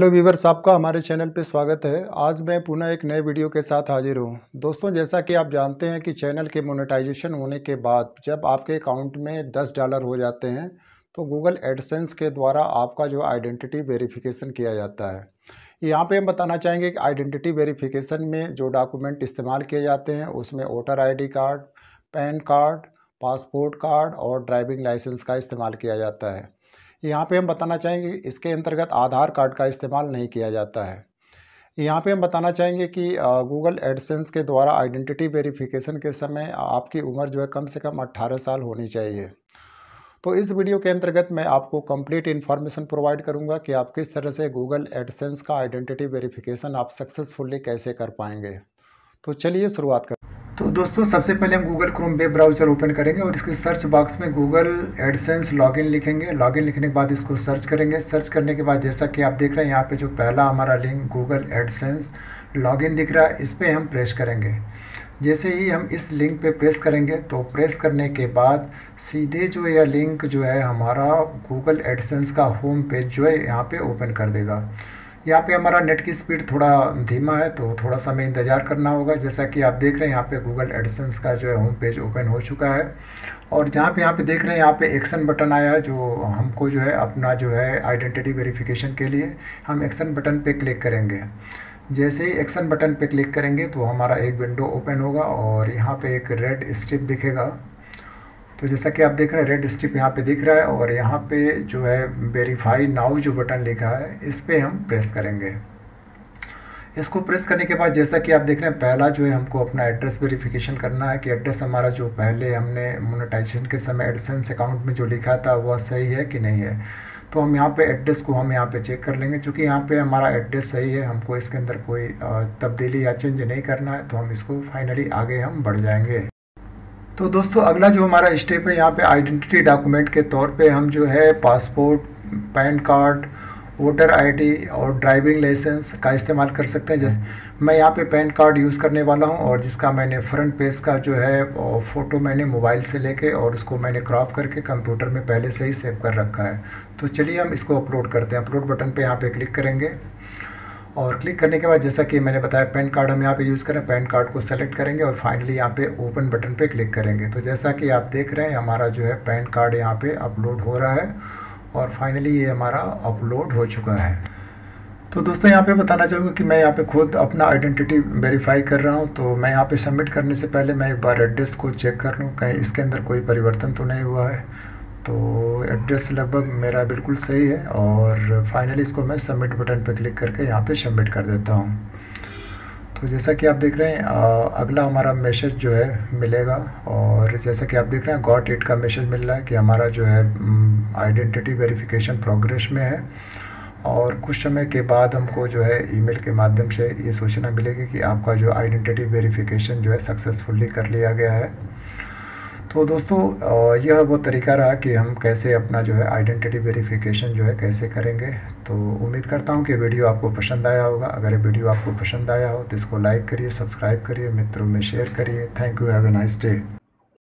Hello viewers, आपका हमारे channel पे स्वागत है। आज मैं पुनः एक नए वीडियो के साथ हाजिर हूँ। दोस्तों, जैसा कि आप जानते हैं कि चैनल के मोनेटाइजेशन होने के बाद जब आपके अकाउंट में $10 हो जाते हैं तो गूगल एडसेंस के द्वारा आपका जो आइडेंटिटी वेरिफिकेशन किया जाता है। यहाँ पे हम बताना चाहेंगे कि आइडेंटिटी वेरिफिकेशन में जो डॉक्यूमेंट इस्तेमाल किए जाते हैं उसमें voter ID card, PAN card, passport card और ड्राइविंग लाइसेंस का इस्तेमाल किया जाता है। यहाँ पे हम बताना चाहेंगे इसके अंतर्गत आधार कार्ड का इस्तेमाल नहीं किया जाता है। यहाँ पे हम बताना चाहेंगे कि गूगल एडसेंस के द्वारा आइडेंटिटी वेरिफिकेशन के समय आपकी उम्र जो है कम से कम 18 साल होनी चाहिए। तो इस वीडियो के अंतर्गत मैं आपको कंप्लीट इन्फॉर्मेशन प्रोवाइड करूँगा कि आप किस तरह से गूगल एडसेंस का आइडेंटिटी वेरिफिकेशन आप सक्सेसफुली कैसे कर पाएंगे। तो चलिए शुरुआत कर। तो दोस्तों, सबसे पहले हम Google Chrome web browser open करेंगे और इसके सर्च बॉक्स में गूगल एडसेंस लॉगिन लिखेंगे। लॉगिन लिखने के बाद इसको सर्च करेंगे। सर्च करने के बाद जैसा कि आप देख रहे हैं यहाँ पे जो पहला हमारा लिंक गूगल एडसेंस लॉगिन दिख रहा है, इस पर हम प्रेस करेंगे। जैसे ही हम इस लिंक पे प्रेस करेंगे तो प्रेस करने के बाद सीधे जो यह लिंक जो है हमारा गूगल एडसेंस का होम पेज जो है यहाँ पर ओपन कर देगा। यहाँ पे हमारा नेट की स्पीड थोड़ा धीमा है तो थोड़ा सा हमें इंतज़ार करना होगा। जैसा कि आप देख रहे हैं यहाँ पे गूगल एडसेंस का जो है होम पेज ओपन हो चुका है और जहाँ पे यहाँ पे देख रहे हैं यहाँ पे एक्शन बटन आया है जो हमको जो है अपना जो है आइडेंटिटी वेरिफिकेशन के लिए हम एक्शन बटन पे क्लिक करेंगे। जैसे ही एक्शन बटन पे क्लिक करेंगे तो हमारा एक विंडो ओपन होगा और यहाँ पर एक रेड स्ट्रिप दिखेगा। तो जैसा कि आप देख रहे हैं रेड स्ट्रिप यहाँ पे दिख रहा है और यहाँ पे जो है वेरीफाई नाउ जो बटन लिखा है इस पर हम प्रेस करेंगे। इसको प्रेस करने के बाद जैसा कि आप देख रहे हैं पहला जो है हमको अपना एड्रेस वेरिफिकेशन करना है कि एड्रेस हमारा जो पहले हमने मोनेटाइजेशन के समय एडसेंस अकाउंट में जो लिखा था वह सही है कि नहीं है। तो हम यहाँ पे एड्रेस को हम यहाँ पे चेक कर लेंगे। चूँकि यहाँ पे हमारा एड्रेस सही है, हमको इसके अंदर कोई तब्दीली या चेंज नहीं करना है तो हम इसको फाइनली आगे हम बढ़ जाएँगे। तो दोस्तों, अगला जो हमारा स्टेप है यहाँ पे आइडेंटिटी डॉक्यूमेंट के तौर पे हम जो है passport, PAN card, voter ID और ड्राइविंग लाइसेंस का इस्तेमाल कर सकते हैं। जैसे मैं यहाँ पे पैन कार्ड यूज़ करने वाला हूँ और जिसका मैंने फ्रंट पेज का जो है फ़ोटो मैंने मोबाइल से लेके और उसको मैंने क्रॉप करके कंप्यूटर में पहले से ही सेव कर रखा है। तो चलिए हम इसको अपलोड करते हैं। अपलोड बटन पर यहाँ पर क्लिक करेंगे और क्लिक करने के बाद जैसा कि मैंने बताया पैन कार्ड हम यहाँ पे यूज़ करें, पैन कार्ड को सेलेक्ट करेंगे और फाइनली यहाँ पे ओपन बटन पे क्लिक करेंगे। तो जैसा कि आप देख रहे हैं हमारा जो है पैन कार्ड यहाँ पे अपलोड हो रहा है और फाइनली ये हमारा अपलोड हो चुका है। तो दोस्तों, यहाँ पे बताना चाहूँगा कि मैं यहाँ पे खुद अपना आइडेंटिटी वेरीफाई कर रहा हूँ। तो मैं यहाँ पे सबमिट करने से पहले मैं एक बार एड्रेस को चेक कर लूँ कहीं इसके अंदर कोई परिवर्तन तो नहीं हुआ है। तो एड्रेस लगभग मेरा बिल्कुल सही है और फाइनली इसको मैं सबमिट बटन पर क्लिक करके यहाँ पे सबमिट कर देता हूँ। तो जैसा कि आप देख रहे हैं अगला हमारा मैसेज जो है मिलेगा और जैसा कि आप देख रहे हैं गॉट इट का मैसेज मिल रहा है कि हमारा जो है आइडेंटिटी वेरिफिकेशन प्रोग्रेस में है और कुछ समय के बाद हमको जो है ईमेल के माध्यम से ये सूचना मिलेगी कि आपका जो आइडेंटिटी वेरिफिकेशन जो है सक्सेसफुली कर लिया गया है। तो दोस्तों, यह वो तरीका रहा कि हम कैसे अपना जो है आइडेंटिटी वेरिफिकेशन जो है कैसे करेंगे। तो उम्मीद करता हूँ कि वीडियो आपको पसंद आया होगा। अगर ये वीडियो आपको पसंद आया हो तो इसको लाइक करिए, सब्सक्राइब करिए, मित्रों में शेयर करिए। Thank you, have a nice day.